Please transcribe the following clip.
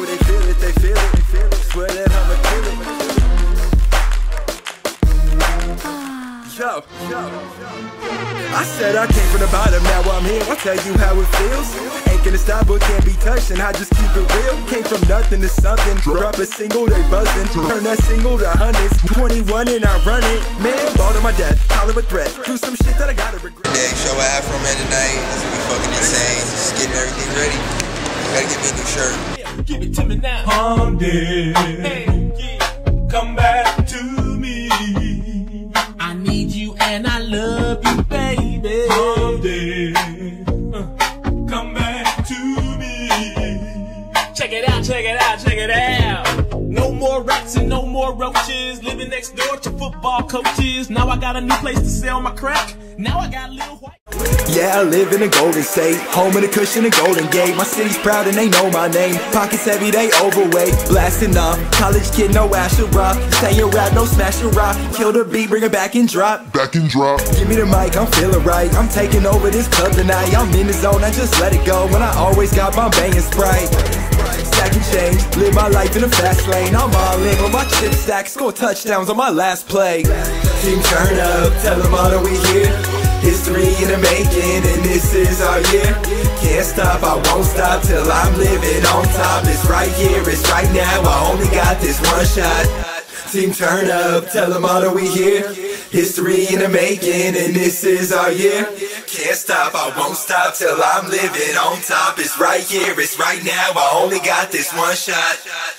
know they feel it, they feel it, they feel it. Swear that I'ma kill it. Yo, yo, I said I came from the bottom, now I'm here. I'll tell you how it feels. Ain't gonna stop, but can't be touched, and I just keep it real. Came from nothing to something. Drop a single, they buzzing. Turn that single to hundreds. 21 and I run it. Man, ball to my death, holler a threat. Do some shit that I gotta regret. Yeah, show I have from here tonight. It's gonna be fucking insane. Just getting everything ready. Gotta get me a new shirt. Yeah, give it to me now. I'm dead. Yeah. Come back to me. I need you and I love you, baby. I'm dead. Come back to me. Check it out, check it out, check it out. No more rats and no more roaches. Living next door to football coaches. Now I got a new place to sell my crack. Now I got Lil White. Yeah, I live in a golden state. Home in a cushion, a golden gate. My city's proud and they know my name. Pockets heavy, they overweight. Blasting up, college kid, no Asherah. Say your rap, no smash your rock. Kill the beat, bring it back and drop. Back and drop. Give me the mic, I'm feeling right. I'm taking over this club tonight. I'm in the zone, I just let it go. When I always got my bangin' Sprite. Stack and change, live my life in a fast lane. I'm all in with my chip stack. Score touchdowns on my last play. Team turn up, tell them all that we here. History in the making, and this is our year. Can't stop, I won't stop till I'm living on top. It's right here, it's right now, I only got this one shot. Team turn up, tell them all that we here. History in the making, and this is our year. Can't stop, I won't stop till I'm living on top. It's right here, it's right now, I only got this one shot.